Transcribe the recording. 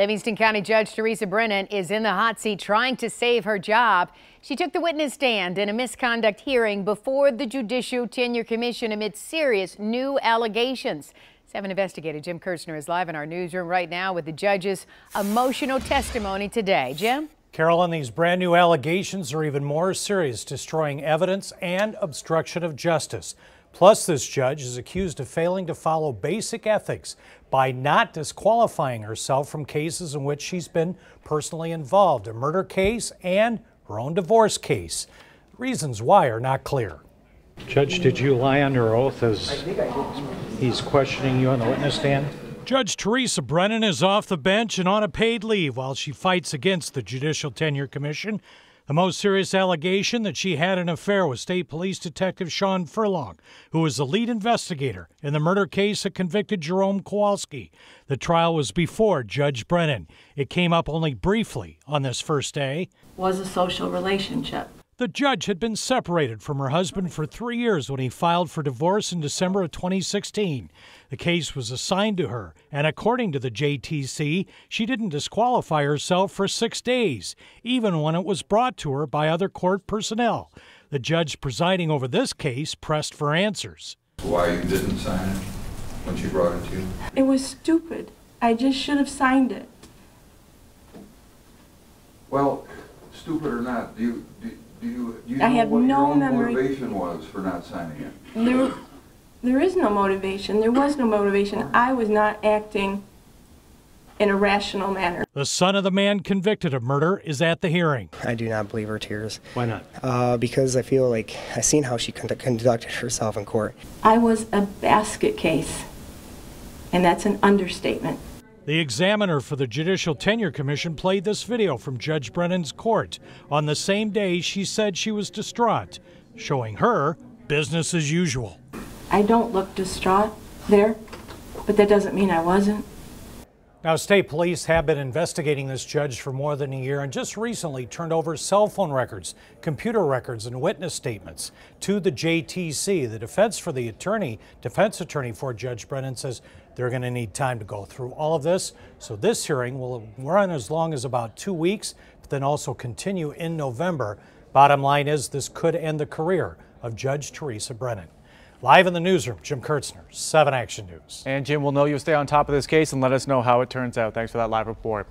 Livingston County Judge Theresa Brennan is in the hot seat trying to save her job. She took the witness stand in a misconduct hearing before the Judicial Tenure Commission amid serious new allegations. 7 investigator Jim Kurtzner is live in our newsroom right now with the judge's emotional testimony today. Jim? Carolyn, these brand new allegations are even more serious, destroying evidence and obstruction of justice. Plus, this judge is accused of failing to follow basic ethics by not disqualifying herself from cases in which she's been personally involved, a murder case and her own divorce case. Reasons why are not clear. Judge, did you lie on your oath as he's questioning you on the witness stand? Judge Theresa Brennan is off the bench and on a paid leave while she fights against the Judicial Tenure Commission. The most serious allegation that she had an affair with State Police Detective Sean Furlong, who was the lead investigator in the murder case that convicted Jerome Kowalski. The trial was before Judge Brennan. It came up only briefly on this first day. Was a social relationship. The judge had been separated from her husband for 3 years when he filed for divorce in December of 2016. The case was assigned to her, and according to the JTC, she didn't disqualify herself for 6 days, even when it was brought to her by other court personnel. The judge presiding over this case pressed for answers. Why you didn't sign it when she brought it to you? It was stupid. I just should have signed it. Well, stupid or not, do you know what your own motivation was for not signing it? There is no motivation. There was no motivation. I was not acting in a rational manner. The son of the man convicted of murder is at the hearing. I do not believe her tears. Why not? Because I feel like I've seen how she conducted herself in court. I was a basket case, and that's an understatement. The examiner for the Judicial Tenure Commission played this video from Judge Brennan's court on the same day she said she was distraught, showing her business as usual. I don't look distraught there, but that doesn't mean I wasn't. Now, state police have been investigating this judge for more than a year and just recently turned over cell phone records, computer records, and witness statements to the JTC. The defense attorney for Judge Brennan says they're going to need time to go through all of this. So this hearing will run as long as about 2 weeks, but then also continue in November. Bottom line is this could end the career of Judge Theresa Brennan. Live in the newsroom, Jim Kurtzner, 7 Action News. And Jim, we'll know you'll stay on top of this case and let us know how it turns out. Thanks for that live report.